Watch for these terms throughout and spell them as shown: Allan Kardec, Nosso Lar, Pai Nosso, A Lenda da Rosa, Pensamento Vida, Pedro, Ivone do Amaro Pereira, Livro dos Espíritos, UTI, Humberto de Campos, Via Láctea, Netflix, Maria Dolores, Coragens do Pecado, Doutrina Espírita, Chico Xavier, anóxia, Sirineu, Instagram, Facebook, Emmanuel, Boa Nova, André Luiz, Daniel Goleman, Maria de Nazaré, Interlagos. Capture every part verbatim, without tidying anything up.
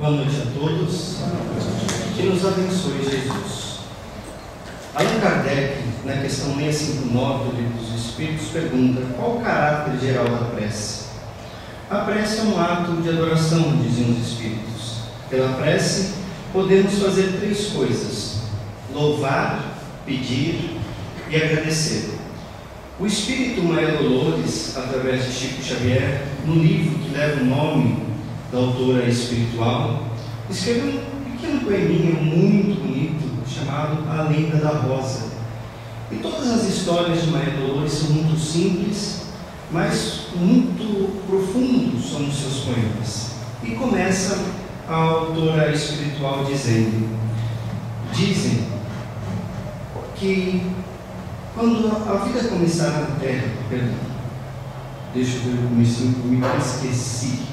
Boa noite a todos. Que nos abençoe Jesus. Allan Kardec, na questão seiscentos e cinquenta e nove do Livro dos Espíritos, pergunta qual o caráter geral da prece. A prece é um ato de adoração, dizem os Espíritos. Pela prece, podemos fazer três coisas: louvar, pedir e agradecer. O Espírito Maria Dolores, através de Chico Xavier, no livro que leva o nome da autora espiritual, escreveu um pequeno poeminha muito bonito chamado A Lenda da Rosa. E todas as histórias de Maria Dolores são muito simples, mas muito profundos são os seus poemas. E começa a autora espiritual dizendo, dizem que quando a vida começar na Terra, perdão, deixa eu ver o começo, me esqueci.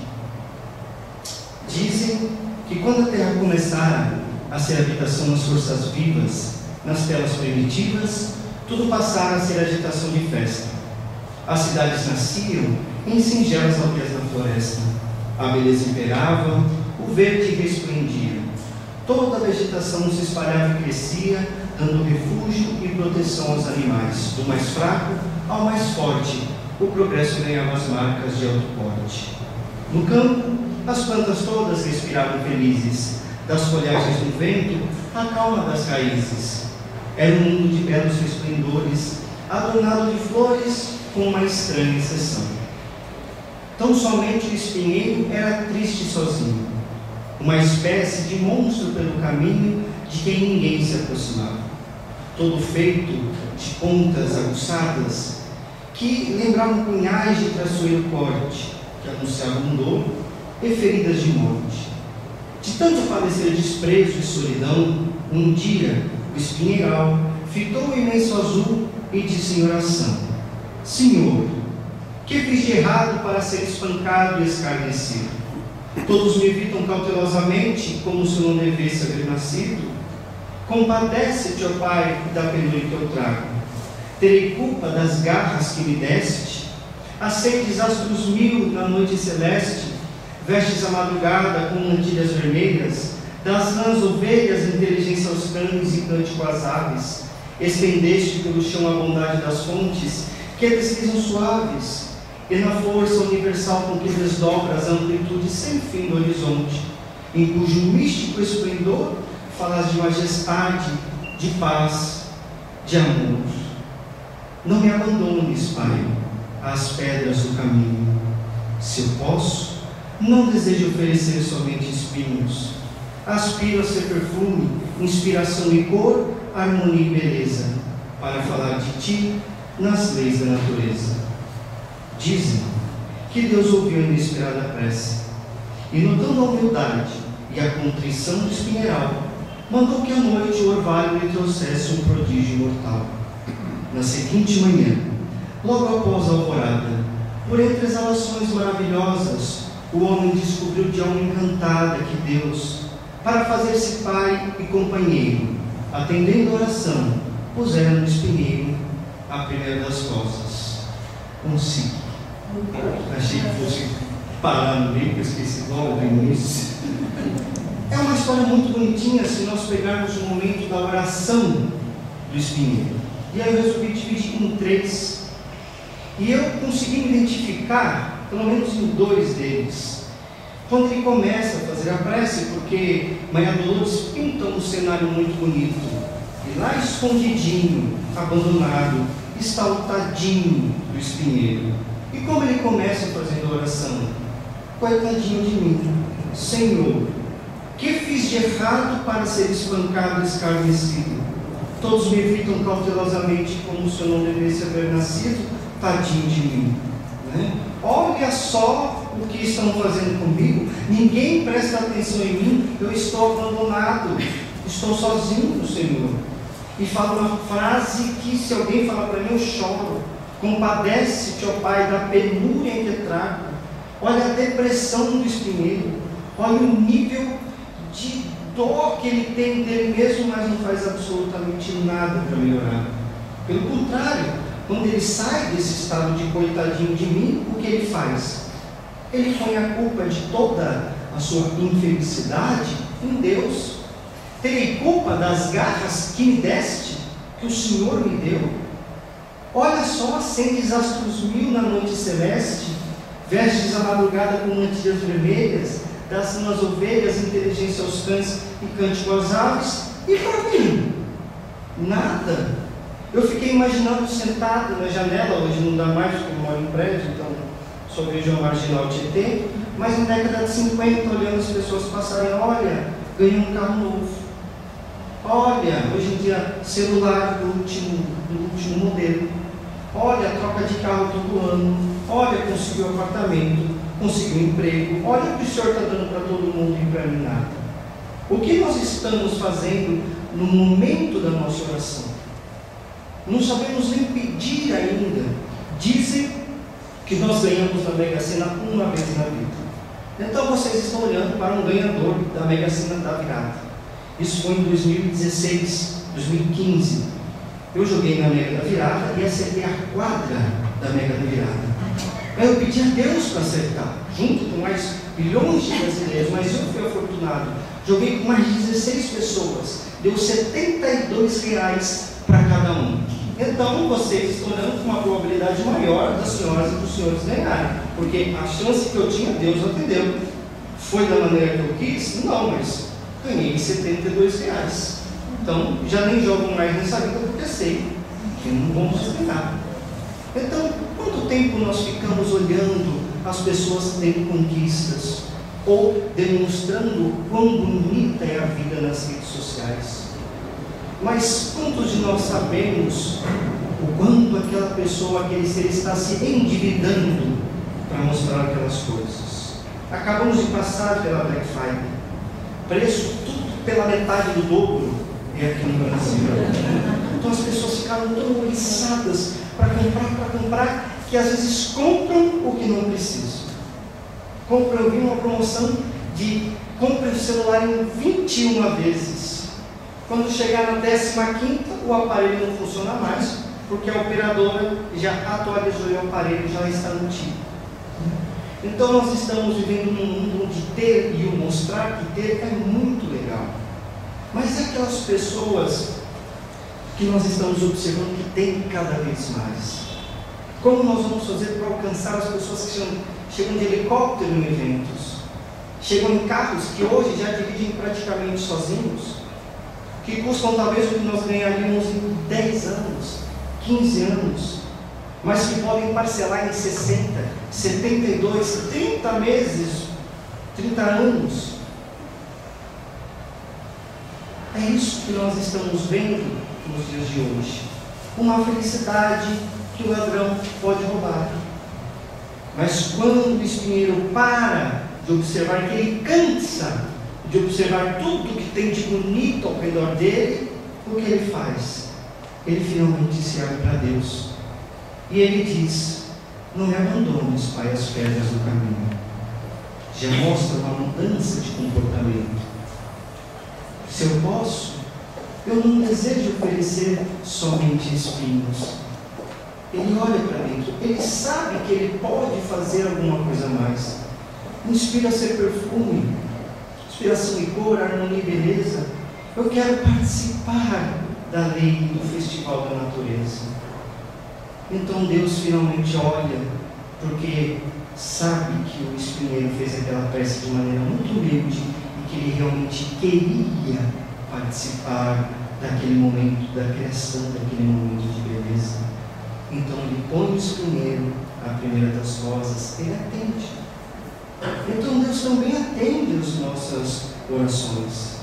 Dizem que quando a Terra começar a ser habitação das forças vivas, nas telas primitivas, tudo passara a ser agitação de festa. As cidades nasciam em singelas aldeias da floresta. A beleza imperava, o verde resplendia. Toda a vegetação se espalhava e crescia, dando refúgio e proteção aos animais. Do mais fraco ao mais forte, o progresso ganhava as marcas de alto porte. No campo, as plantas todas respiravam felizes. Das folhagens do vento, a calma das raízes. Era um mundo de belos resplendores, adornado de flores com uma estranha exceção. Tão somente o espinheiro era triste e sozinho, uma espécie de monstro pelo caminho de quem ninguém se aproximava, todo feito de pontas aguçadas que lembravam punhais de traçoeiro corte, que anunciavam dor e feridas de morte. De tanto padecer desprezo e solidão, um dia o espinheiral fitou o imenso azul e disse em oração: Senhor, que fiz de errado para ser espancado e escarnecido? Todos me evitam cautelosamente, como se eu não devesse haver nascido. Compadece-te, ó Pai, da penúria que eu trago. Terei culpa das garras que me deste. Aceites astros mil na noite celeste. Vestes a madrugada com mantilhas vermelhas. Das rãs ovelhas, inteligência aos cães e cântico às aves. Estendeste pelo chão a bondade das fontes, que deslizam suaves, e na força universal com que desdobras a amplitude sem fim do horizonte, em cujo místico esplendor falas de majestade, de paz, de amor. Não me abandones, Pai, às pedras do caminho. Se eu posso, não desejo oferecer somente espinhos. Aspiro a ser perfume, inspiração e cor, harmonia e beleza, para falar de ti nas leis da natureza. Dizem que Deus ouviu a inesperada prece e, notando a humildade e a contrição do espinheiral, mandou que à noite o orvalho lhe trouxesse um prodígio imortal. Na seguinte manhã, logo após a alvorada, por entre exalações maravilhosas, o homem descobriu de alma encantada que Deus, para fazer-se pai e companheiro, atendendo a oração, pusera no espinheiro a primeira das rosas. Consigo. Achei que fosse parar no meio, que eu esqueci logo do início. É uma história muito bonitinha se nós pegarmos o momento da oração do espinheiro. E aí eu resolvi dividir em três. E eu consegui identificar, pelo menos em dois deles, quando ele começa a fazer a prece, porque Maria Dolores pinta um cenário muito bonito. E lá escondidinho, abandonado, está o tadinho do espinheiro. E como ele começa fazendo a oração? Coitadinho de mim, Senhor, que fiz de errado para ser espancado e escarnecido? Todos me evitam cautelosamente como se eu não devesse haver nascido, tadinho de mim. Né? Olha só o que estão fazendo comigo, ninguém presta atenção em mim, eu estou abandonado, estou sozinho no Senhor. E fala uma frase que, se alguém falar para mim, eu choro. Compadece-te, ó Pai, da penúria em que trago. Olha a depressão do espinheiro. Olha o nível de dor que ele tem dele mesmo, mas não faz absolutamente nada para melhorar. Pelo contrário, quando ele sai desse estado de coitadinho de mim, o que ele faz? Ele põe a culpa de toda a a sua infelicidade em Deus. Terei culpa das garras que me deste, que o Senhor me deu? Olha só, acendes astros mil na noite celeste, vestes a madrugada com mantilhas vermelhas, das nas ovelhas inteligência aos cães e cântico às aves, e para mim? Nada. Eu fiquei imaginando sentado na janela, hoje não dá mais porque eu moro em prédio, então sou região marginal Tietê, mas na década de cinquenta, olhando as pessoas passarem, olha, ganhei um carro novo. Olha, hoje em dia, celular do último, do último modelo. Olha, troca de carro todo ano. Olha, conseguiu apartamento, conseguiu emprego. Olha o que o Senhor está dando para todo mundo e para mim nada. O que nós estamos fazendo no momento da nossa oração? Não sabemos nem pedir ainda. Dizem que nós ganhamos na Mega Sena uma vez na vida. Então vocês estão olhando para um ganhador da Mega Sena da virada. Isso foi em dois mil e dezesseis, dois mil e quinze. Eu joguei na Mega da Virada e acertei a quadra da Mega da Virada. Aí eu pedi a Deus para acertar, junto com mais bilhões de brasileiros, mas eu fui afortunado. Joguei com mais de dezesseis pessoas, deu setenta e dois reais para cada um. Então vocês estão olhando com uma probabilidade maior das senhoras e dos senhores ganharem, porque a chance que eu tinha, Deus atendeu. Foi da maneira que eu quis? Não, mas ganhei setenta e dois reais. Então, já nem jogo mais nessa vida porque sei que não vamos ganhar. Então, quanto tempo nós ficamos olhando as pessoas tendo conquistas ou demonstrando o quão bonita é a vida nas redes sociais? Mas quantos de nós sabemos o quanto aquela pessoa, aquele ser está se endividando para mostrar aquelas coisas? Acabamos de passar pela Black Friday. Preço tudo pela metade do dobro é aqui no Brasil. Então as pessoas ficaram tão oriçadas para comprar, para comprar, que às vezes compram o que não precisam. Compram, eu vi uma promoção de compra o celular em vinte e uma vezes. Quando chegar na décima quinta, o aparelho não funciona mais, porque a operadora já atualizou e o aparelho já está antigo. Então nós estamos vivendo num mundo onde ter e o mostrar que ter é muito legal. Mas aquelas pessoas que nós estamos observando que tem cada vez mais. Como nós vamos fazer para alcançar as pessoas que chegam, chegam de helicóptero em eventos? Chegam em carros que hoje já dirigem praticamente sozinhos? Que custam talvez o que nós ganharíamos em dez anos, quinze anos. Mas que podem parcelar em sessenta, setenta e dois, trinta meses, trinta anos. É isso que nós estamos vendo nos dias de hoje. Uma felicidade que o ladrão pode roubar. Mas quando o espinheiro para de observar, que ele cansa de observar tudo que tem de bonito ao redor dele, o que ele faz? Ele finalmente se abre para Deus. E ele diz, não me abandones, Pai, as pedras do caminho. Já mostra uma mudança de comportamento. Se eu posso, eu não desejo oferecer somente espinhos. Ele olha para dentro, ele sabe que ele pode fazer alguma coisa a mais. Inspira ser perfume, inspiração e cor, harmonia e beleza. Eu quero participar da lei do festival da natureza. Então Deus finalmente olha, porque sabe que o espinheiro fez aquela peça de maneira muito humilde e que ele realmente queria participar daquele momento, da criação daquele momento de beleza. Então ele põe o espinheiro, a primeira das rosas, ele atende. Então Deus também atende as nossas orações,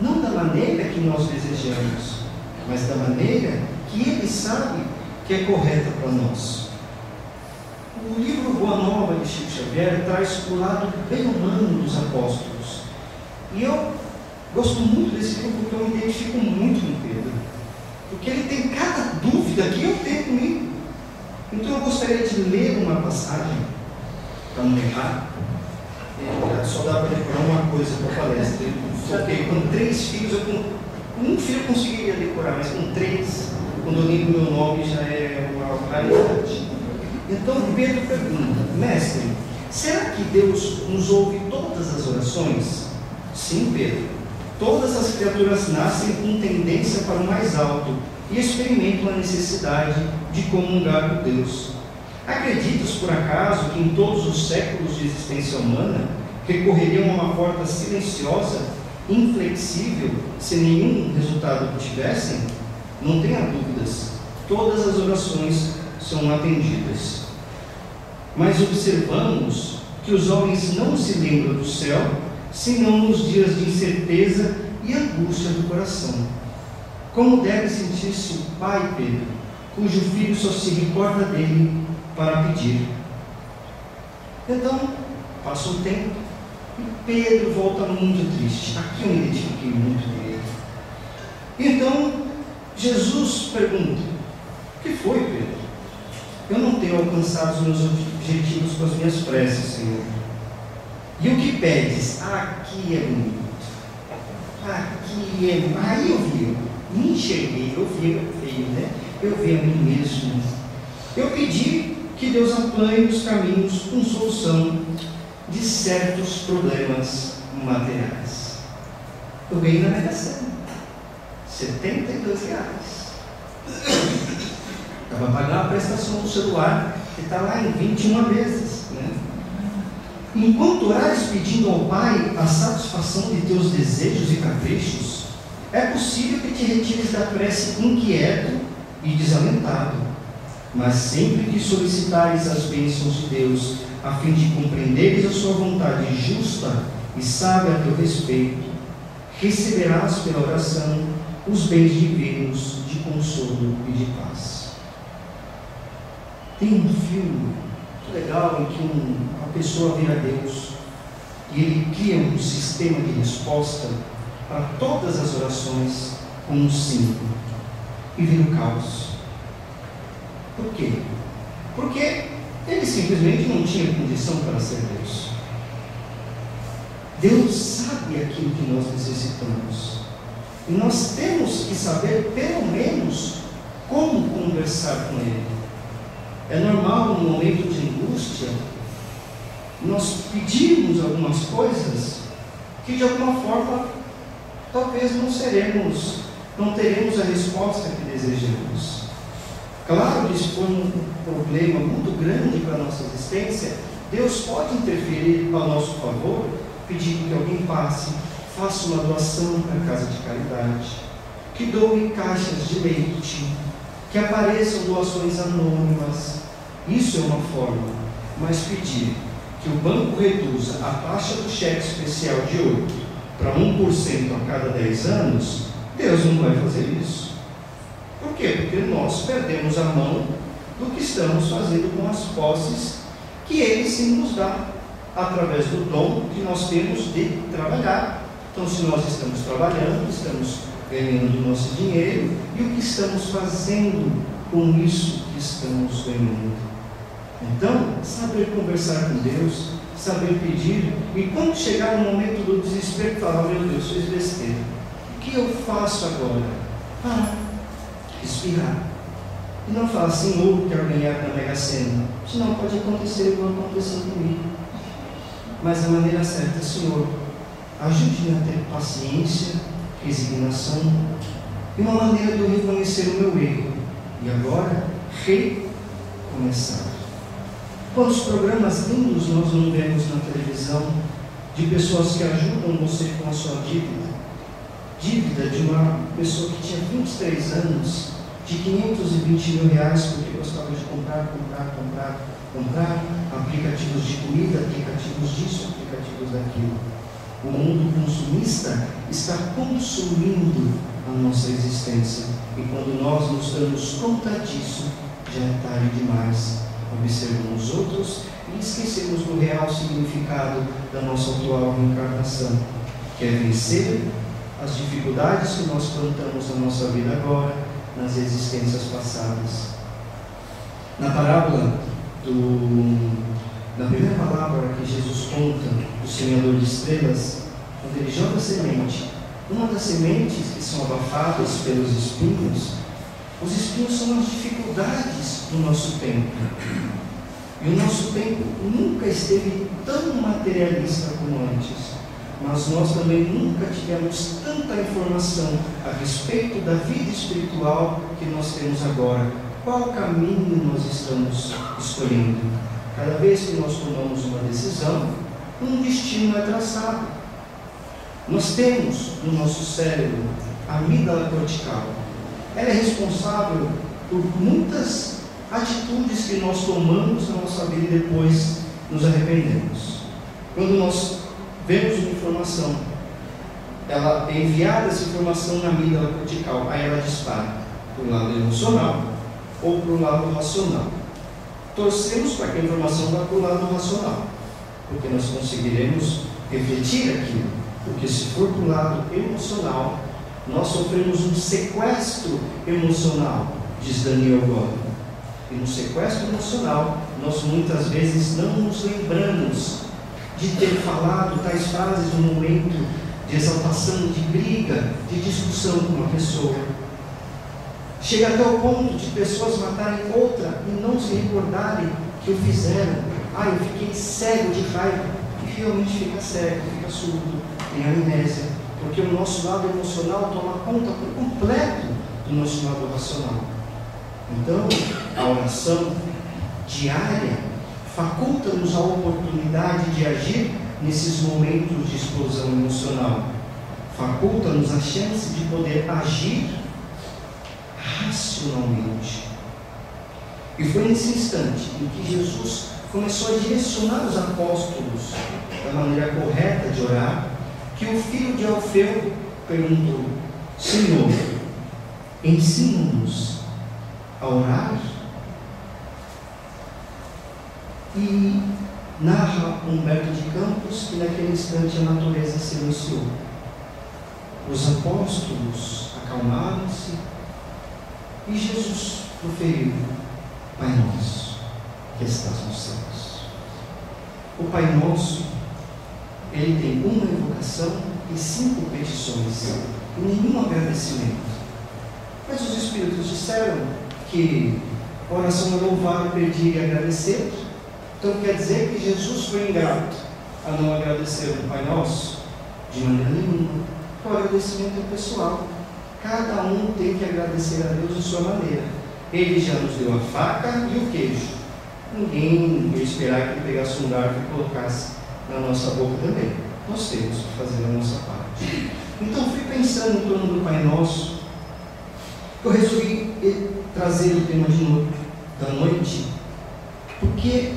não da maneira que nós desejamos, mas da maneira que ele sabe que é correta para nós. O livro Boa Nova de Chico Xavier traz o lado bem humano dos apóstolos. E eu gosto muito desse livro porque eu me identifico muito com Pedro. Porque ele tem cada dúvida que eu tenho comigo. Então eu gostaria de ler uma passagem, para não errar. É, só dá para decorar uma coisa para a palestra. Eu fiquei com três filhos, eu com um filho eu conseguiria decorar, mas com três. Quando eu ligo meu nome já é uma raridade. Então Pedro pergunta, mestre, Será que Deus nos ouve todas as orações? Sim, Pedro. Todas as criaturas nascem com tendência para o mais alto e experimentam a necessidade de comungar com Deus. Acreditas, por acaso, que em todos os séculos de existência humana recorreriam a uma porta silenciosa, inflexível, se nenhum resultado obtivessem? Não tenha dúvidas, todas as orações são atendidas. Mas observamos que os homens não se lembram do céu, senão nos dias de incerteza e angústia do coração. Como deve sentir-se o pai, Pedro, cujo filho só se recorda dele para pedir? Então, passa o tempo e Pedro volta muito triste. Aqui eu me identifiquei muito com ele. Então, Jesus pergunta: o que foi, Pedro? Eu não tenho alcançado os meus objetivos com as minhas preces, Senhor. E o que pedes? Aqui é bonito. Aqui é bonito. Aí eu vi, me enxerguei, eu vi, eu vi, né? Eu vi a mim mesmo. Eu pedi que Deus aplane os caminhos com solução de certos problemas materiais. Eu ganhei na Mega Sena setenta e dois reais. Estava pagando a prestação do celular, que está lá em vinte e uma vezes. Né? Enquanto orares pedindo ao Pai a satisfação de teus desejos e caprichos, é possível que te retires da prece inquieto e desalentado. Mas sempre que solicitares as bênçãos de Deus, a fim de compreenderes a sua vontade justa e sábia a teu respeito, receberás pela oração os bens divinos de consolo e de paz. Tem um filme muito legal em que uma pessoa vira Deus e ele cria um sistema de resposta para todas as orações com um símbolo e vira um caos. Por quê? Porque ele simplesmente não tinha condição para ser Deus. Deus sabe aquilo que nós necessitamos e nós temos que saber pelo menos como conversar com Ele. É normal, no momento de angústia, nós pedirmos algumas coisas que, de alguma forma, talvez não seremos, não teremos a resposta que desejamos. Claro que, se for um problema muito grande para a nossa existência, Deus pode interferir para o nosso favor, pedindo que alguém passe, faça uma doação para a casa de caridade, que doe caixas de leite, que apareçam doações anônimas. Isso é uma forma, mas pedir que o banco reduza a taxa do cheque especial de oito por cento para um por cento a cada dez anos, Deus não vai fazer isso. Por quê? Porque nós perdemos a mão do que estamos fazendo com as posses que Ele sim nos dá, através do dom que nós temos de trabalhar. Então, se nós estamos trabalhando, estamos ganhando o nosso dinheiro, e o que estamos fazendo com isso que estamos ganhando? Então, saber conversar com Deus, saber pedir, e quando chegar o momento do desespero, falar: meu Deus, fiz besteira, o que eu faço agora? Parar, respirar, e não falar: Senhor, quero ganhar na Mega Sena, senão pode acontecer igual aconteceu comigo. Mas a maneira certa: Senhor, ajude-me a ter paciência, resignação, e uma maneira de eu reconhecer o meu erro e agora recomeçar. Quantos programas lindos nós não vemos na televisão de pessoas que ajudam você com a sua dívida? Dívida de uma pessoa que tinha vinte e três anos, de quinhentos e vinte mil reais, porque gostava de comprar, comprar, comprar, comprar, aplicativos de comida, aplicativos disso, aplicativos daquilo. O mundo consumista está consumindo a nossa existência. E quando nós nos damos conta disso, já é tarde demais. Observamos os outros e esquecemos do real significado da nossa atual reencarnação, que é vencer as dificuldades que nós plantamos na nossa vida agora, nas existências passadas. Na parábola do... Na primeira palavra que Jesus conta, o semeador de estrelas, quando ele joga a semente, uma das sementes que são abafadas pelos espinhos, os espinhos são as dificuldades do nosso tempo. E o nosso tempo nunca esteve tão materialista como antes, mas nós também nunca tivemos tanta informação a respeito da vida espiritual que nós temos agora. Qual caminho nós estamos escolhendo? Cada vez que nós tomamos uma decisão, um destino é traçado. Nós temos no nosso cérebro a amígdala cortical. Ela é responsável por muitas atitudes que nós tomamos na nossa vida e depois nos arrependemos. Quando nós vemos uma informação, ela é enviada essa informação na amígdala cortical, aí ela dispara para o lado emocional ou para o lado racional. Torcemos para que a informação vá para o lado racional, porque nós conseguiremos refletir aquilo, porque se for para o lado emocional, nós sofremos um sequestro emocional, diz Daniel Goleman. E no sequestro emocional, nós muitas vezes não nos lembramos de ter falado tais frases no momento de exaltação, de briga, de discussão com uma pessoa. Chega até o ponto de pessoas matarem outra e não se recordarem que o fizeram. Ah, eu fiquei cego de raiva. E realmente fica cego, fica surdo, tem amnésia. Porque o nosso lado emocional toma conta por completo do nosso lado racional. Então, a oração diária faculta-nos a oportunidade de agir nesses momentos de explosão emocional. Faculta-nos a chance de poder agir racionalmente. E foi nesse instante em que Jesus começou a direcionar os apóstolos da maneira correta de orar, que o filho de Alfeu perguntou: Senhor, ensina-nos a orar? E narra Humberto de Campos que naquele instante a natureza silenciou. Os apóstolos acalmaram-se e Jesus proferiu: Pai Nosso, que estás nos céus. O Pai Nosso, ele tem uma invocação e cinco petições, e nenhum agradecimento. Mas os Espíritos disseram que a oração é louvar, pedir e agradecer. Então quer dizer que Jesus foi ingrato a não agradecer o Pai Nosso? De maneira nenhuma. O agradecimento é pessoal. Cada um tem que agradecer a Deus de sua maneira. Ele já nos deu a faca e o queijo. Ninguém ia esperar que ele pegasse um garfo e colocasse na nossa boca também. Nós temos que fazer a nossa parte. Então fui pensando em torno do Pai Nosso. Eu resolvi trazer o tema de novo da noite, porque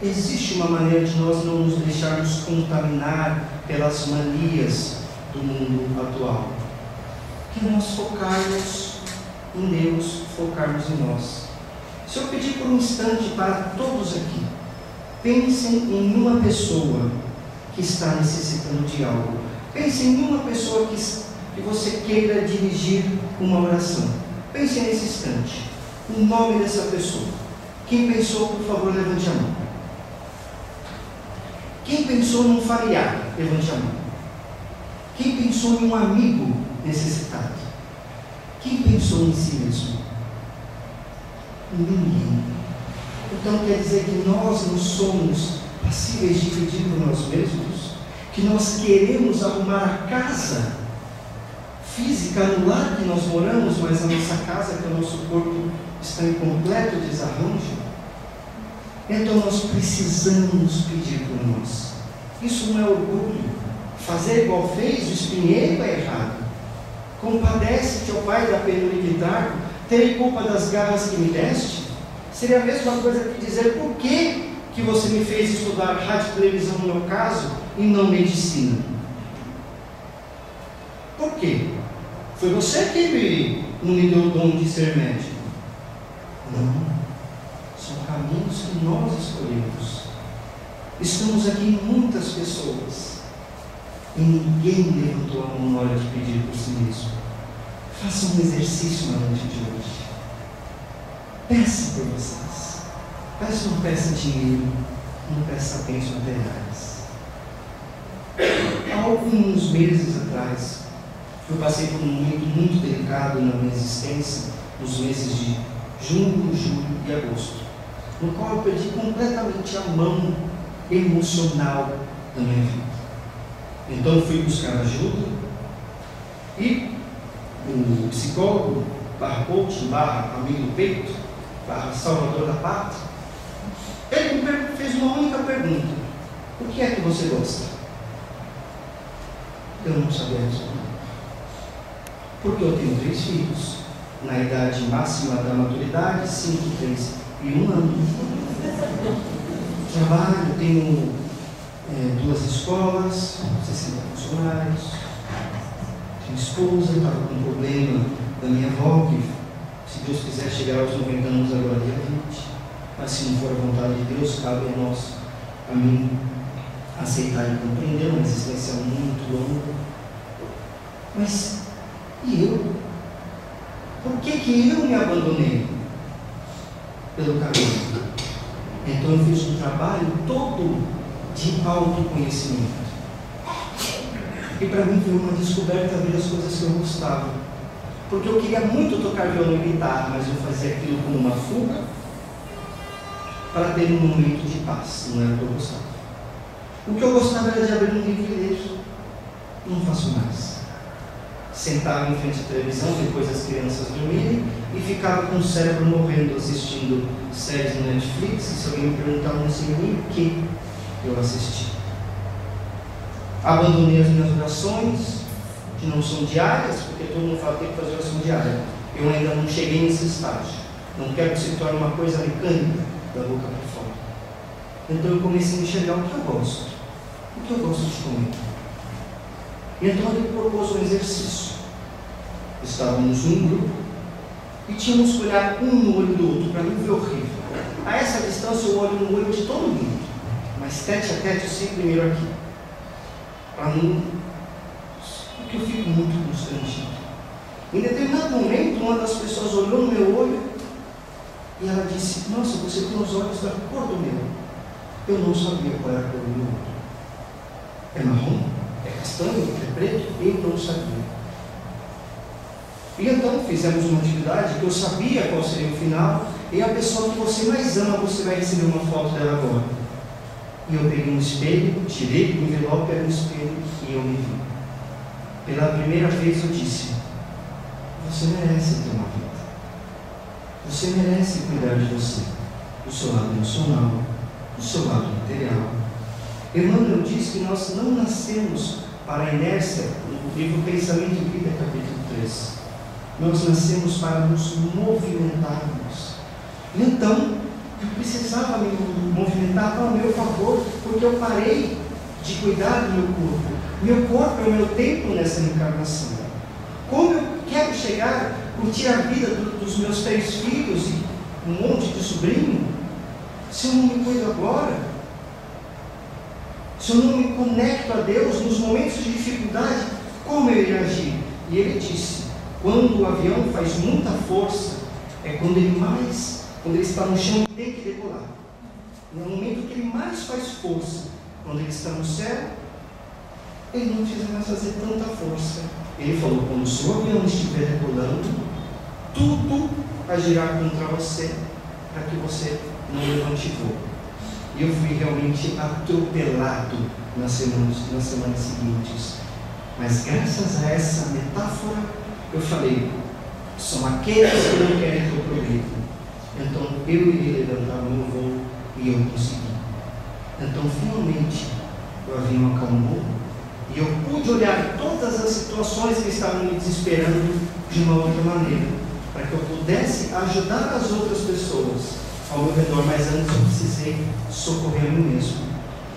existe uma maneira de nós não nos deixarmos contaminar pelas manias do mundo atual. Que nós focarmos em Deus, focarmos em nós. Se eu pedir por um instante para todos aqui, pensem em uma pessoa que está necessitando de algo. Pensem em uma pessoa que, que você queira dirigir uma oração. Pensem nesse instante. O nome dessa pessoa. Quem pensou, por favor, levante a mão. Quem pensou num familiar, levante a mão. Quem pensou em um amigo necessitado? Quem pensou em si mesmo? Ninguém. Então quer dizer que nós não somos passíveis de pedir por nós mesmos? Que nós queremos arrumar a casa física no lar que nós moramos, mas a nossa casa, que é o nosso corpo, está em completo desarranjo? Então nós precisamos pedir por nós. Isso não é orgulho. Fazer igual fez o espinheiro é errado. Compadece-te, ó Pai, da penúria que trago. Terei culpa das garras que me deste? Seria a mesma coisa que dizer: por que que você me fez estudar rádio e televisão no meu caso e não medicina? Por quê? Foi você que me, não me deu o dom de ser médico? Não. São caminhos que nós escolhemos. Estamos aqui muitas pessoas e ninguém levantou a mão na hora de pedir por si mesmo. Faça um exercício na noite de hoje. Peça por vocês. Peça, não peça dinheiro, não peça bens materiais. Há alguns meses atrás, eu passei por um momento muito delicado na minha existência, nos meses de junho, julho e agosto. no qual eu perdi completamente a mão emocional da minha vida. Então eu fui buscar ajuda e o psicólogo barra coach, barra amigo do peito, barra salvador da pátria, ele me fez uma única pergunta: o que é que você gosta? Eu não sabia responder, porque eu tenho três filhos na idade máxima da maturidade, cinco, três e um ano. Trabalho, tenho é, duas escolas, sessenta funcionários, tenho esposa, estava com um problema da minha avó, que se Deus quiser chegar aos noventa anos agora, dia vinte, mas se não for a vontade de Deus, cabe a nós, a mim, aceitar e compreender uma existência muito longa. Mas e eu? Por que que eu me abandonei pelo caminho? Então eu fiz um trabalho todo de autoconhecimento. E para mim foi uma descoberta ver as coisas que eu gostava. Porque eu queria muito tocar violão e guitarra, mas eu fazia aquilo como uma fuga para ter um momento de paz. Não era o que eu gostava. O que eu gostava era de abrir um livro e ler. Não faço mais. Sentava em frente à televisão, depois as crianças dormirem, e ficava com o cérebro morrendo assistindo séries no Netflix, e se alguém me perguntava, não sei nem o que eu assisti. Abandonei as minhas orações, que não são diárias, porque todo mundo fala que tem que fazer oração diária. Eu ainda não cheguei nesse estágio. Não quero que se torne uma coisa mecânica da boca para fora. Então eu comecei a enxergar o que eu gosto, o que eu gosto de comer. Então ele propôs um exercício. Estávamos num grupo e tínhamos que olhar um no olho do outro. Para mim foi horrível. A essa distância eu olho no olho de todo mundo, mas tete a tete eu sei primeiro aqui. Para mim, porque eu fico muito constrangido. Em determinado momento, uma das pessoas olhou no meu olho e ela disse: nossa, você tem os olhos da cor do meu. Eu não sabia qual era a cor do meu olho. É marrom? É castanho, é preto, eu não sabia. E então fizemos uma atividade que eu sabia qual seria o final, e a pessoa que você mais ama, você vai receber uma foto dela agora. E eu peguei um espelho, tirei o envelope, era um espelho, e eu me vi. Pela primeira vez eu disse: você merece ter uma vida. Você merece cuidar de você, do seu lado emocional, do seu lado material. Emmanuel diz que nós não nascemos para a inércia, no livro Pensamento Vida, capítulo três. Nós nascemos para nos movimentarmos. Então, eu precisava me movimentar para o meu favor, porque eu parei de cuidar do meu corpo. Meu corpo é o meu templo nessa encarnação. Como eu quero chegar, curtir a vida do, dos meus três filhos e um monte de sobrinho, se eu não me cuido agora? Se eu não me conecto a Deus nos momentos de dificuldade, como eu irei agir? E ele disse: quando o avião faz muita força, é quando ele mais, quando ele está no chão, ele tem que decolar. No momento que ele mais faz força, quando ele está no céu, ele não precisa mais fazer tanta força. Ele falou: quando o seu avião estiver decolando, tudo agirá contra você, para que você não levante voo. E eu fui realmente atropelado nas semanas, nas semanas seguintes. Mas graças a essa metáfora, eu falei: são aqueles que não querem que eu progrida. Então eu irei levantar o meu voo, e eu consegui. Então finalmente o avião acalmou, e eu pude olhar todas as situações que estavam me desesperando de uma outra maneira, para que eu pudesse ajudar as outras pessoas ao meu redor, mas antes eu precisei socorrer a mim mesmo.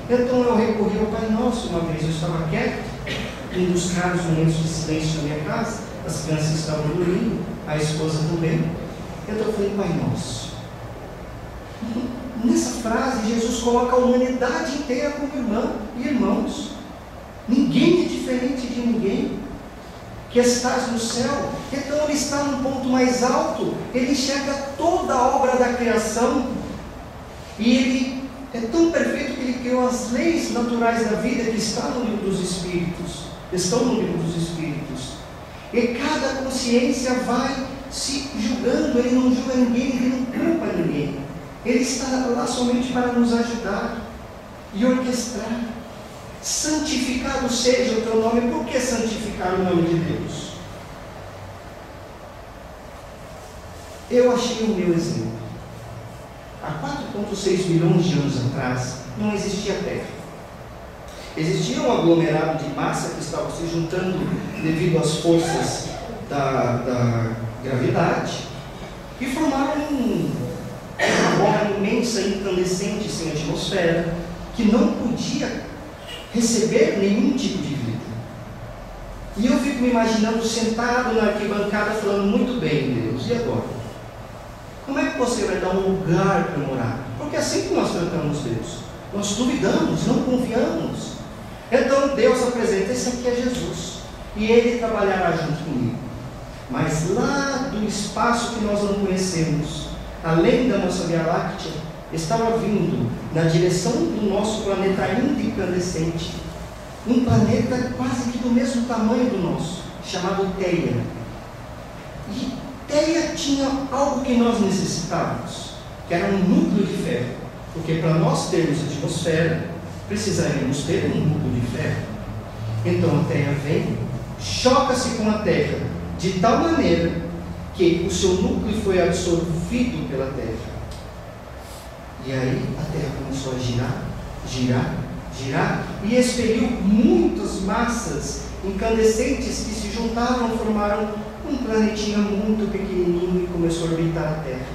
Então eu recorri ao Pai Nosso uma vez. Eu estava quieto, um dos raros momentos de silêncio na minha casa, as crianças estavam dormindo, a esposa também. Então eu falei: Pai Nosso. Nessa frase, Jesus coloca a humanidade inteira como irmão e irmãos. Ninguém é diferente de ninguém. Que estás no céu, então ele está num ponto mais alto, ele enxerga toda a obra da criação, e ele é tão perfeito que ele criou as leis naturais da vida, que está no livro dos Espíritos, estão no livro dos Espíritos, e cada consciência vai se julgando. Ele não julga ninguém, ele não culpa ninguém, Ele está lá somente para nos ajudar e orquestrar. Santificado seja o teu nome. Por que santificar o nome de Deus? Eu achei o meu exemplo. Há quatro vírgula seis milhões de anos atrás, não existia terra. Existia um aglomerado de massa que estava se juntando devido às forças da, da gravidade e formaram um, uma bola imensa, incandescente, sem atmosfera, que não podia receber nenhum tipo de vida. E eu fico me imaginando sentado na arquibancada falando: muito bem, Deus, e agora? Como é que você vai dar um lugar para morar? Porque é assim que nós tratamos Deus. Nós duvidamos, não confiamos. Então Deus apresenta: esse aqui é Jesus, e Ele trabalhará junto comigo. Mas lá do espaço que nós não conhecemos, além da nossa Via Láctea, estava vindo na direção do nosso planeta ainda incandescente, um planeta quase que do mesmo tamanho do nosso, chamado Teia. E Teia tinha algo que nós necessitávamos, que era um núcleo de ferro, porque para nós termos atmosfera, precisaríamos ter um núcleo de ferro. Então a Terra vem, choca-se com a Terra, de tal maneira que o seu núcleo foi absorvido pela Terra. E aí a Terra começou a girar, girar, girar, e expeliu muitas massas incandescentes que se juntaram e formaram um planetinha muito pequenininho e começou a orbitar a Terra.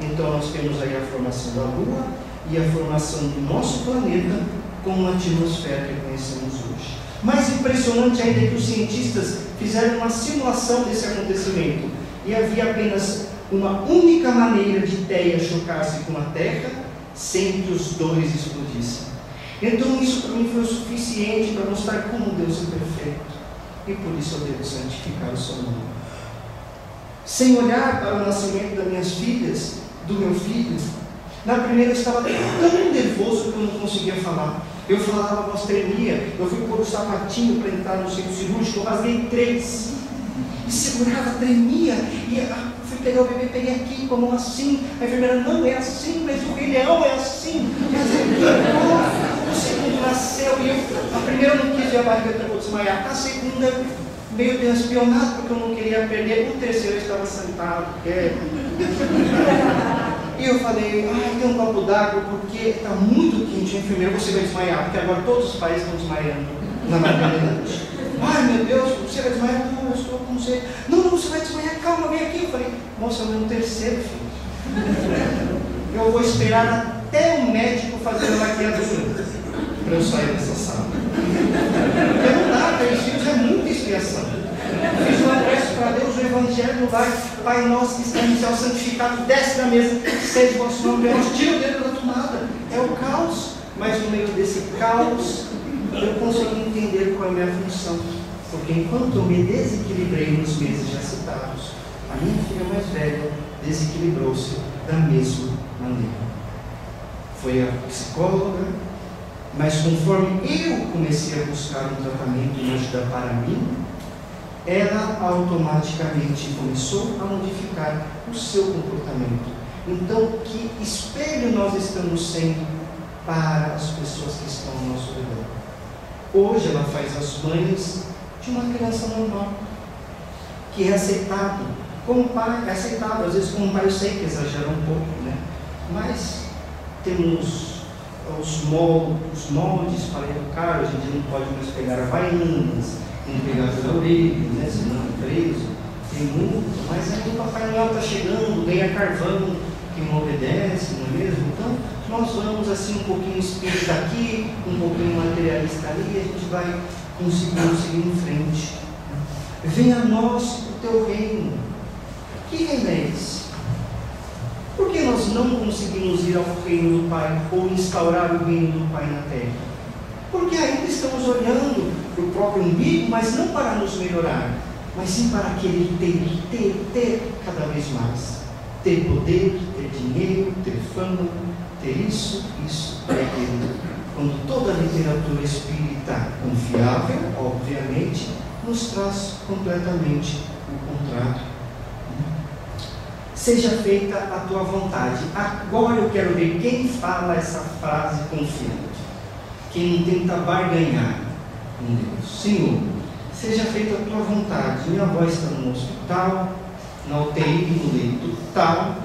Então nós temos aí a formação da Lua e a formação do nosso planeta com a atmosfera que conhecemos hoje. Mais impressionante ainda é que os cientistas fizeram uma simulação desse acontecimento e havia apenas uma única maneira de Teia chocar-se com a Terra sem que os dois explodissem. Então isso para mim foi o suficiente para mostrar como Deus é perfeito e por isso eu devo santificar o seu nome. Sem olhar para o nascimento das minhas filhas, do meu filho, na primeira eu estava tão nervoso que eu não conseguia falar. Eu falava blasfemia, eu fui pôr o sapatinho para entrar no centro cirúrgico, eu rasguei três, e segurava, tremia, e a, fui pegar o bebê, peguei aqui, como assim? A enfermeira: não, é assim, mas o Rei Leão é assim. Mas é, o segundo nasceu, e eu, a primeira eu não quis ver a barriga, eu vou desmaiar. A segunda eu meio despionado porque eu não queria perder. O terceiro estava sentado, quieto. E eu falei: ai, tem um copo d'água porque está muito quente, enfermeiro, você vai desmaiar, porque agora todos os pais estão desmaiando na maternidade. Ai, meu Deus, você vai desmaiar? Não, eu estou com você. Não, não, você vai desmaiar, calma, vem aqui. Eu falei: moça, eu não terceiro filho. Eu vou esperar até o médico fazer uma maquiagem para eu sair dessa sala. Porque não dá, três filhos é muita expiação. Fiz um abraço para Deus, o Evangelho não vai. Pai Nosso que está no céu, santificado, desce da mesa, seja o vosso nome, tira o dedo da tomada. É o caos, mas no meio desse caos eu consegui entender qual é a minha função. Porque enquanto eu me desequilibrei nos meses já citados, a minha filha mais velha desequilibrou-se da mesma maneira. Foi a psicóloga. Mas conforme eu comecei a buscar um tratamento e ajuda para mim, ela automaticamente começou a modificar o seu comportamento. Então, que espelho nós estamos sendo para as pessoas que estão ao nosso redor? Hoje ela faz as mães de uma criança normal, que é aceitável. Como pai, é aceitável, às vezes como pai eu sei que exagera um pouco, né? Mas temos os moldes para educar. Hoje em dia não pode mais pegar vaianas, não pegar as orelhas, né? Senão é preso. Tem muito, mas aí o Papai Noel está chegando, ganha carvão que não obedece, não é mesmo? Então nós vamos assim um pouquinho espírita aqui, um pouquinho materialista ali, e a gente vai conseguindo seguir em frente. Venha a nós o teu reino. Que reino é esse? Por que nós não conseguimos ir ao reino do Pai ou instaurar o reino do Pai na Terra? Porque ainda estamos olhando para o próprio umbigo, mas não para nos melhorar, mas sim para aquele ter, ter, ter cada vez mais. Ter poder, ter dinheiro, ter fama, ter isso, isso e aquilo. Quando toda a literatura espírita confiável, obviamente, nos traz completamente o contrário. seja feita a tua vontade. Agora eu quero ver quem fala essa frase confiante, quem tenta barganhar com Deus. Senhor, seja feita a tua vontade. Minha avó está no hospital, na U T I, no leito tal,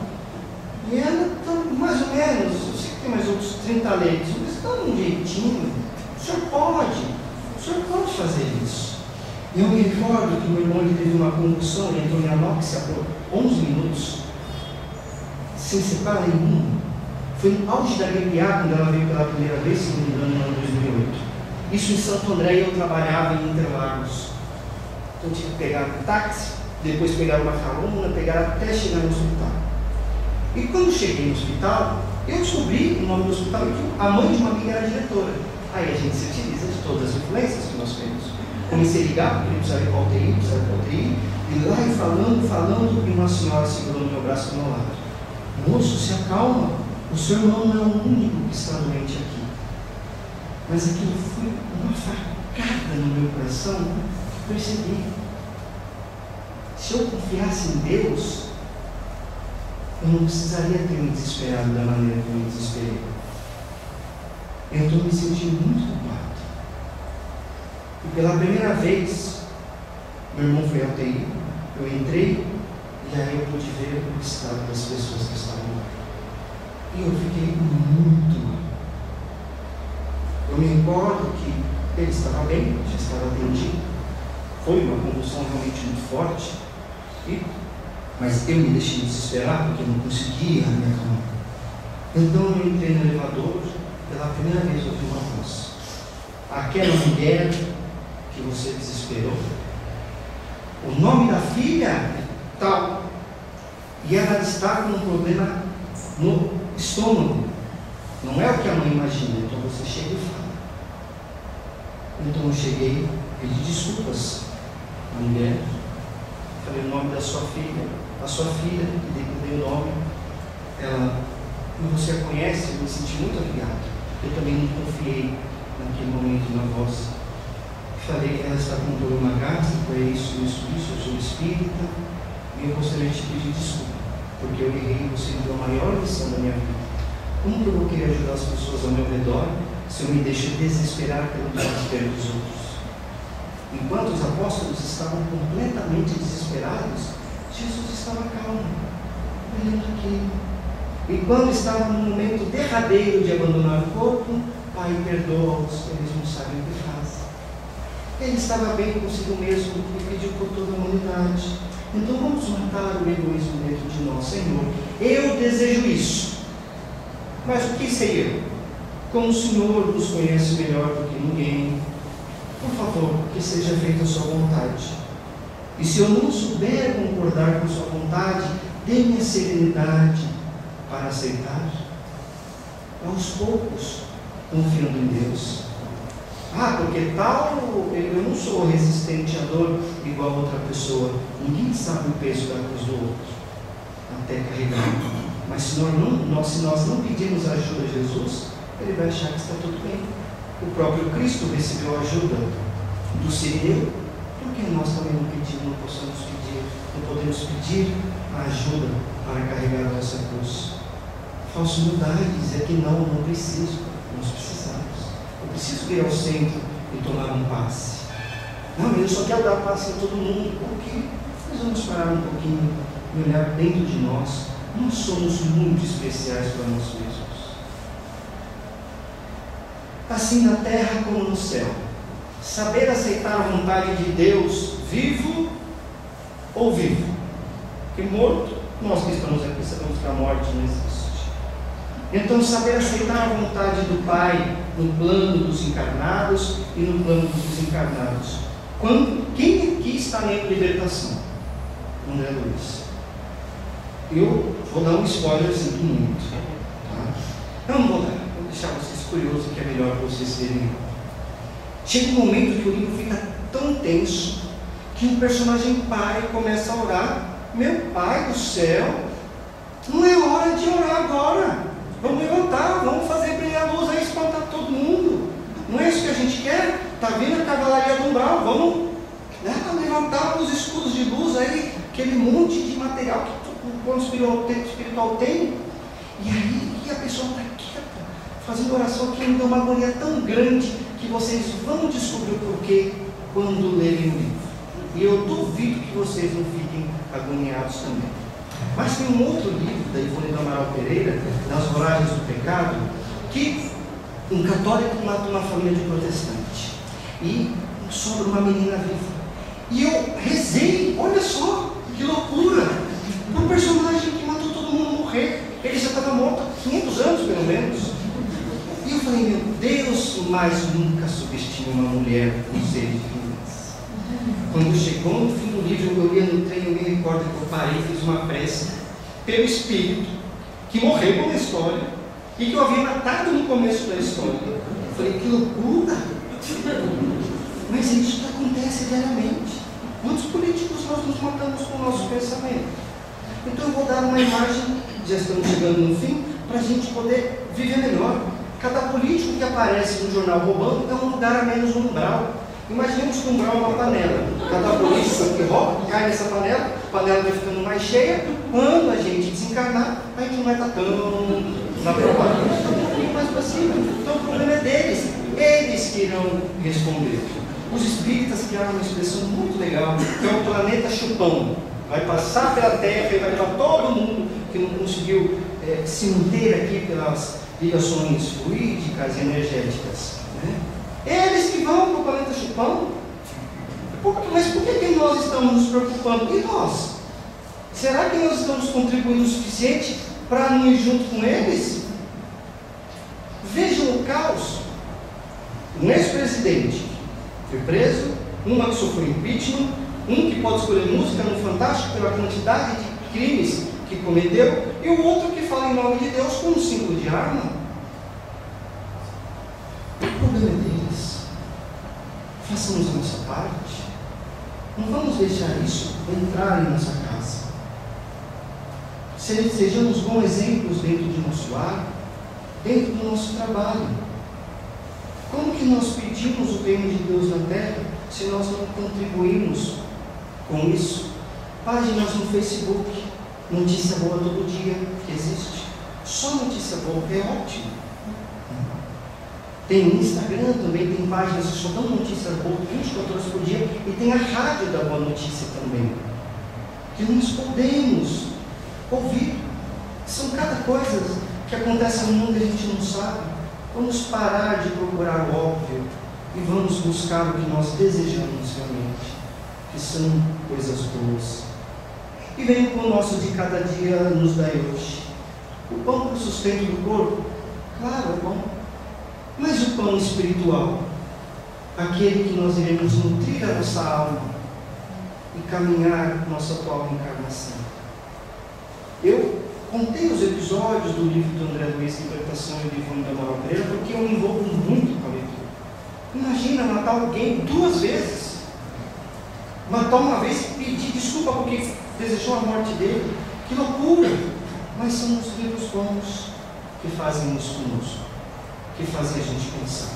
e ela está mais ou menos, eu sei que tem mais outros trinta leitos, mas está num jeitinho. O senhor pode, o senhor pode fazer isso. Eu me recordo que meu irmão teve uma condução, ele entrou na anóxia por onze minutos, sem separar nenhum. Foi no auge da G P A, quando ela veio pela primeira vez, se não me engano, no ano dois mil e oito. Isso em Santo André, eu trabalhava em Interlagos. Então eu tive que pegar um táxi, depois pegar uma carona, pegar até chegar no hospital. E quando cheguei no hospital, eu descobri o nome do hospital, que a mãe de uma amiga era diretora. Aí a gente se utiliza de todas as influências que nós temos. Comecei a ligar, porque ele precisava ir para a U T I, precisava ir para a U T I, e lá e falando, falando, e uma senhora segurou meu braço do meu lado. Moço, se acalma, o seu irmão não é o único que está doente aqui. Mas aquilo foi uma facada no meu coração, que eu percebi. Se eu confiasse em Deus, eu não precisaria ter me desesperado da maneira que eu me desesperei. Eu estou me sentindo muito culpado. E pela primeira vez, meu irmão foi à U T I, eu entrei e aí eu pude ver o estado das pessoas que estavam lá. E eu fiquei muito mal. Eu me recordo que ele estava bem, já estava atendido. Foi uma condução realmente muito forte, e, mas eu me deixei desesperar porque eu não conseguia me acalmar. Então eu entrei no elevador, pela primeira vez ouvi uma voz. Aquela mulher que você desesperou, o nome da filha é tal, e ela está com um problema no estômago. Não é o que a mãe imagina, então você chega e fala. Então eu cheguei, pedi desculpas à mulher, falei o nome da sua filha, a sua filha, que dei o nome, ela, você a conhece, eu me senti muito aliviado, eu também não confiei naquele momento na voz. Falei que ela está com um problema gástrico, é isso, isso, isso, eu sou espírita, e eu gostaria de pedir desculpa, porque eu errei e você me deu a maior lição da minha vida. Como que eu vou querer ajudar as pessoas ao meu redor se eu me deixo desesperar pelo desespero dos outros? Enquanto os apóstolos estavam completamente desesperados, Jesus estava calmo, olhando aquilo. E quando estava no momento derradeiro de abandonar o corpo, Pai, perdoa-os, eles não sabem o que fazem. Ele estava bem consigo mesmo e pediu por toda a humanidade. Então vamos matar o egoísmo dentro de nós, Senhor. Eu desejo isso. Mas o que seria? Como o Senhor nos conhece melhor do que ninguém, por favor, que seja feita a sua vontade. E se eu não souber concordar com a sua vontade, dê-me a serenidade para aceitar. Aos poucos, confiando em Deus. Ah, porque tal, eu não sou resistente à dor igual a outra pessoa. Ninguém sabe o peso da cruz do outro, até carregar. Mas se nós não, nós, se nós não pedirmos ajuda a Jesus, ele vai achar que está tudo bem. O próprio Cristo recebeu ajuda do Sirineu, porque nós também não pedimos, não possamos pedir, não podemos pedir a ajuda para carregar a nossa cruz. Falso humildade dizer que não, não preciso, nós precisamos. Preciso ir ao centro e tomar um passe. Não, eu só quero dar passe a todo mundo, porque nós vamos parar um pouquinho e olhar dentro de nós. Não somos muito especiais para nós mesmos. Assim na terra como no céu, saber aceitar a vontade de Deus, vivo ou vivo, porque morto, nós que estamos aqui sabemos que a morte não existe. Então saber aceitar a vontade do Pai, no plano dos encarnados e no plano dos desencarnados. Quando, quem aqui está na libertação? André Luiz. Eu vou dar um spoilerzinho muito. Tá? Eu não vou dar, vou deixar vocês curiosos, que é melhor vocês verem. Chega um momento que o livro fica tão tenso que um personagem pai começa a orar. Meu Pai do céu, não é hora de orar agora. Vamos levantar, vamos fazer brilhar a luz aí, espantar todo mundo. Não é isso que a gente quer? Está vindo a cavalaria do umbral, vamos, né, levantar os escudos de luz aí, aquele monte de material que o plano espiritual tem. E aí e a pessoa está quieta, fazendo oração, que me deu uma agonia tão grande que vocês vão descobrir o porquê quando lerem o livro. E eu duvido que vocês não fiquem agoniados também. Mas tem um outro livro da Ivone do Amaro Pereira, Nas Coragens do Pecado, que um católico mata uma família de protestante e sobra uma menina viva. E eu rezei, olha só, que loucura, para o personagem que matou todo mundo morrer. Ele já estava morto há quinhentos anos, pelo menos. E eu falei, meu Deus, mas nunca subestime uma mulher com seres divinos. Quando chegou no fim do livro, eu ia no trem, eu me recordo que eu parei e fiz uma prece pelo espírito que morreu na história e que eu havia matado no começo da história. Eu falei, que loucura! Mas isso acontece diariamente. Muitos políticos nós nos matamos com o nosso pensamento. Então eu vou dar uma imagem, já estamos chegando no fim, para a gente poder viver melhor. Cada político que aparece no jornal roubando é um lugar a menos no umbral. Imaginemos que o umbral é uma panela. Cada político que rouba cai nessa panela, a panela vai ficando mais cheia. Quando a gente desencarnar, a gente não vai estar tão na propaganda. Então, um pouquinho mais para cima. Então o problema é deles. Eles que irão responder. Os espíritas criaram uma expressão muito legal, que é o planeta chupão. Vai passar pela Terra e vai levar todo mundo que não conseguiu é, se manter aqui pelas ligações fluídicas e energéticas. Né? Eles que vão para o planeta chupão. Mas por que, que nós estamos nos preocupando? E nós? Será que nós estamos contribuindo o suficiente para não ir junto com eles? Vejam o caos. Um ex-presidente foi preso, um que sofreu impeachment, um que pode escolher música no Fantástico pela quantidade de crimes que cometeu, e o outro que fala em nome de Deus com um símbolo de arma. O problema é deles. Façamos a nossa parte. Não vamos deixar isso entrar em nossa casa. Sejamos bons exemplos dentro do nosso lar, dentro do nosso trabalho. Como que nós pedimos o reino de Deus na Terra se nós não contribuímos com isso? Páginas no Facebook, notícia boa todo dia que existe. Só notícia boa é ótimo. Tem Instagram também, tem páginas que só dão notícia boa vinte e quatro horas por dia, e tem a rádio da boa notícia também, que nós podemos ouvir. São cada coisa que acontece no mundo que a gente não sabe. Vamos parar de procurar o óbvio e vamos buscar o que nós desejamos realmente, que são coisas boas. E venha com o nosso de cada dia nos dai hoje. O pão para o sustento do corpo, claro, é bom. Mas o pão espiritual, aquele que nós iremos nutrir a nossa alma e caminhar com nossa atual encarnação. Eu contei os episódios do livro do André Luiz, Interpretação e do Ivone do Amaro Pereira, porque eu me envolvo muito com a leitura. Imagina matar alguém duas vezes. Matar uma vez e pedir desculpa porque desejou a morte dele. Que loucura! Mas são os livros bons que fazem isso conosco, que fazem a gente pensar.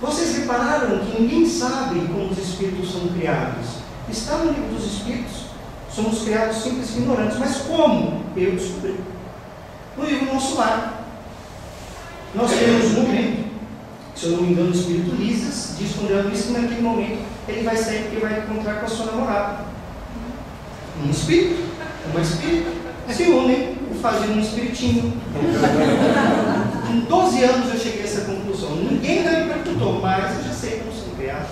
Vocês repararam que ninguém sabe como os espíritos são criados. Está no livro dos Espíritos. Somos criados simples e ignorantes. Mas como? Eu descobri. No livro Nosso Lar. Nós temos um momento, se eu não me engano, o espírito Lisas diz com André Luiz que naquele momento ele vai sair porque vai encontrar com a sua namorada. Um espírito, uma espírita, se unem, o fazendo um espiritinho. Com doze anos eu cheguei a essa conclusão. Ninguém ainda me perguntou, mas eu já sei como são criados.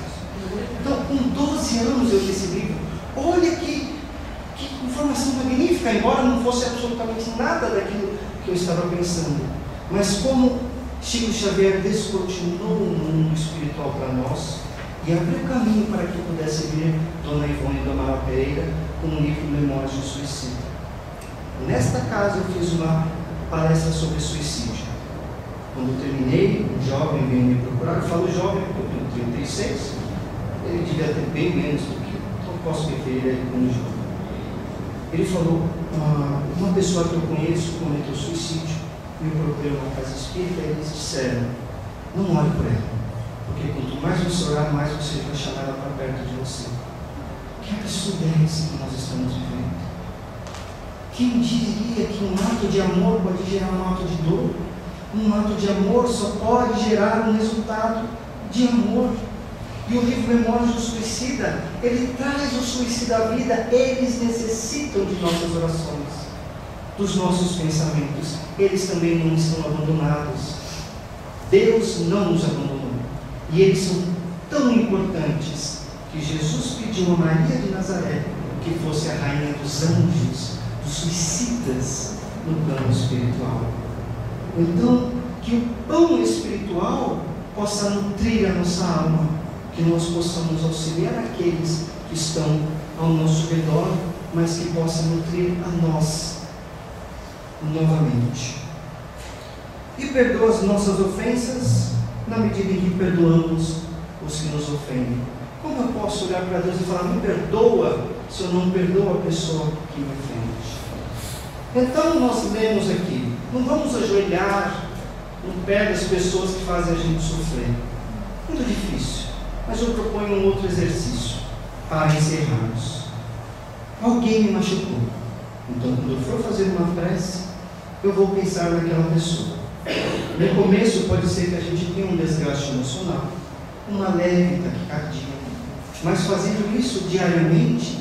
Então, com doze anos eu li esse livro. Olha que Que informação magnífica, embora não fosse absolutamente nada daquilo que eu estava pensando. Mas como Chico Xavier descortinou o mundo espiritual para nós e abriu o caminho para que pudesse vir Dona Ivone do Amaro Pereira com o livro Memórias do Suicídio. Nesta casa eu fiz uma palestra sobre suicídio. Quando eu terminei, um jovem veio me procurar. Eu falo jovem porque eu tenho trinta e seis, ele devia ter bem menos do que eu, então posso me referir a ele como jovem. Ele falou, uma, uma pessoa que eu conheço cometeu suicídio, me procurou uma casa espírita e eles disseram, não olhe por ela, porque quanto mais você orar, mais você vai chamar ela para perto de você. Que absurdo é esse que nós estamos vivendo? Quem diria que um ato de amor pode gerar um ato de dor? Um ato de amor só pode gerar um resultado de amor. E o livro Memórias do Suicida, ele traz o suicida à vida. Eles necessitam de nossas orações, dos nossos pensamentos. Eles também não estão abandonados. Deus não os abandonou. E eles são tão importantes que Jesus pediu a Maria de Nazaré que fosse a rainha dos anjos, dos suicidas no plano espiritual. Então, que o pão espiritual possa nutrir a nossa alma, que nós possamos auxiliar aqueles que estão ao nosso redor, mas que possa nutrir a nós novamente. E perdoa as nossas ofensas na medida em que perdoamos os que nos ofendem. Como eu posso olhar para Deus e falar, me perdoa, se eu não perdoo a pessoa que me ofende? Então nós lemos aqui, não vamos ajoelhar no pé das pessoas que fazem a gente sofrer. Muito difícil, mas eu proponho um outro exercício para encerrarmos. Alguém me machucou, então quando eu for fazer uma prece, eu vou pensar naquela pessoa. No começo pode ser que a gente tenha um desgaste emocional, uma leve taquicardia, mas fazendo isso diariamente,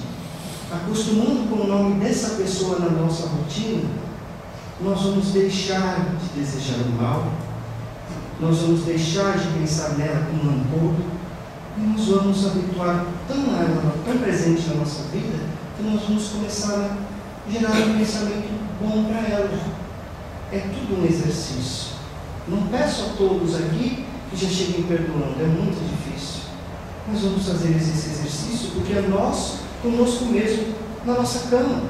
acostumando com o nome dessa pessoa na nossa rotina, nós vamos deixar de desejar o mal, nós vamos deixar de pensar nela como rancor, e nos vamos habituar tão a ela, tão presente na nossa vida, que nós vamos começar a gerar um pensamento bom para ela. É tudo um exercício. Não peço a todos aqui que já cheguem perdoando, é muito difícil. Nós vamos fazer esse exercício porque é nós, conosco mesmo, na nossa cama.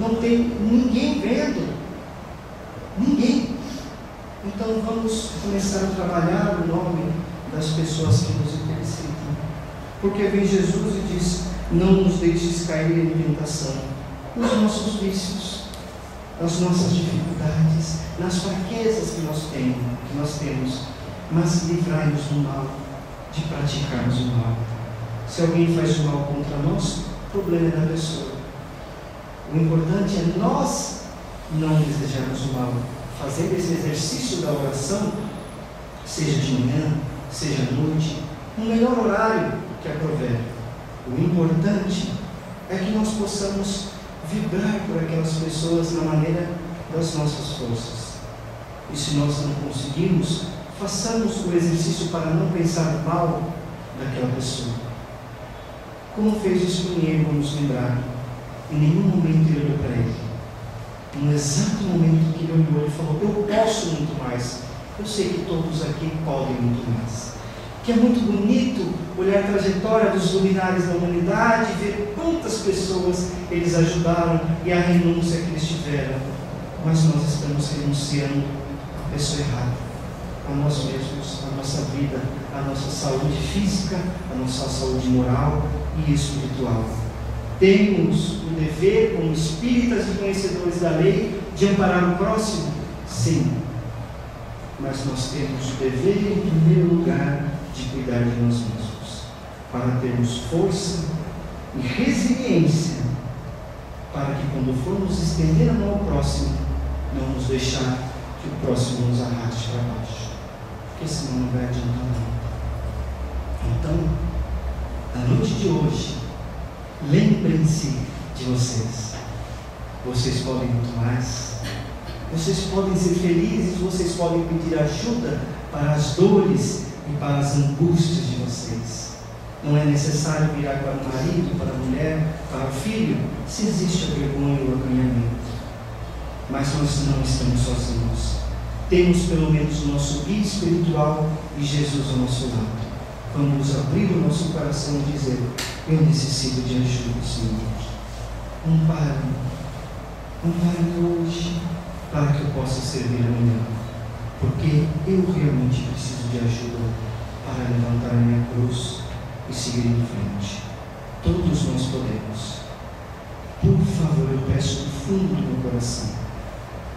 Não tem ninguém vendo. Ninguém. Então vamos começar a trabalhar o nome das pessoas que nos necessitam. Porque vem Jesus e diz, não nos deixes cair em tentação. Nos nossos vícios, nas nossas dificuldades, nas fraquezas que nós temos, que nós temos, mas livrai-nos do mal, de praticarmos o mal. Se alguém faz o mal contra nós, o problema é da pessoa. O importante é nós não desejarmos o mal. Fazer esse exercício da oração, seja de manhã, seja à noite, no melhor horário que aprover. O importante é que nós possamos vibrar por aquelas pessoas na maneira das nossas forças. E se nós não conseguirmos, façamos o exercício para não pensar mal daquela pessoa. Como fez o espinheiro, vamos lembrar, em nenhum momento ele olhou para ele. No exato momento que ele olhou, ele falou, eu posso muito mais. Eu sei que todos aqui podem muito mais. Que é muito bonito olhar a trajetória dos luminares da humanidade, ver quantas pessoas eles ajudaram e a renúncia que eles tiveram. Mas nós estamos renunciando à pessoa errada, a nós mesmos, a nossa vida, a nossa saúde física, a nossa saúde moral e espiritual. Temos o dever, como espíritas e conhecedores da lei, de amparar o próximo? Sim. Mas nós temos o dever, em primeiro lugar, de cuidar de nós mesmos, para termos força e resiliência, para que quando formos estender a mão ao próximo, não nos deixar que o próximo nos arraste para baixo. Porque senão não vai adiantar nada. Então, na noite de hoje, lembrem-se de vocês. Vocês podem muito mais. Vocês podem ser felizes, vocês podem pedir ajuda para as dores e para as angústias de vocês. Não é necessário virar para o marido, para a mulher, para o filho, se existe a vergonha e o acanhamento. Mas nós não estamos sozinhos. Temos pelo menos o nosso guia espiritual e Jesus ao nosso lado. Vamos abrir o nosso coração e dizer, eu necessito de ajuda, Senhor. Ampara-me, ampara-me hoje, para que eu possa servir amanhã. Porque eu realmente preciso de ajuda para levantar a minha cruz e seguir em frente. Todos nós podemos. Por favor, eu peço do fundo do meu coração,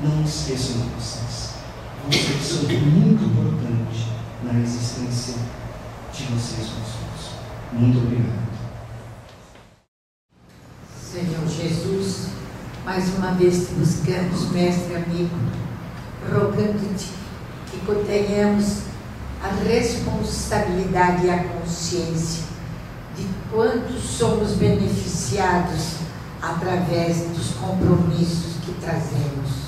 não esqueçam de vocês. Vocês são muito importantes na existência de vocês mesmos. Muito obrigado. Senhor Jesus, mais uma vez te buscamos, mestre amigo, rogando-te que tenhamos a responsabilidade e a consciência de quantos somos beneficiados através dos compromissos que trazemos.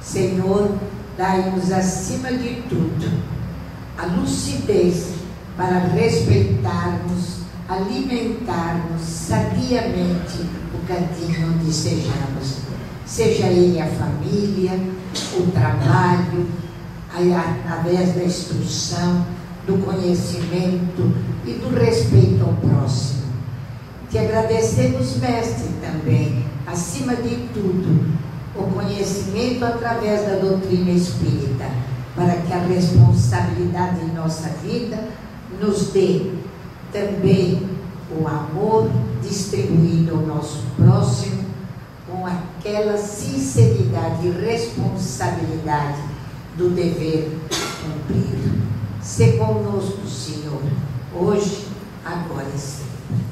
Senhor, dai-nos acima de tudo a lucidez para respeitarmos, alimentarmos sabiamente o cantinho onde sejamos, seja ele a família, o trabalho, através da instrução, do conhecimento e do respeito ao próximo. Te agradecemos, mestre, também, acima de tudo, o conhecimento através da doutrina espírita, para que a responsabilidade em nossa vida nos dê também o amor distribuído ao nosso próximo, com aquela sinceridade e responsabilidade do dever cumprido. Se conosco, Senhor, hoje, agora e sempre.